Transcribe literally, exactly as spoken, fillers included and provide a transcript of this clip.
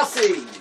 Merci.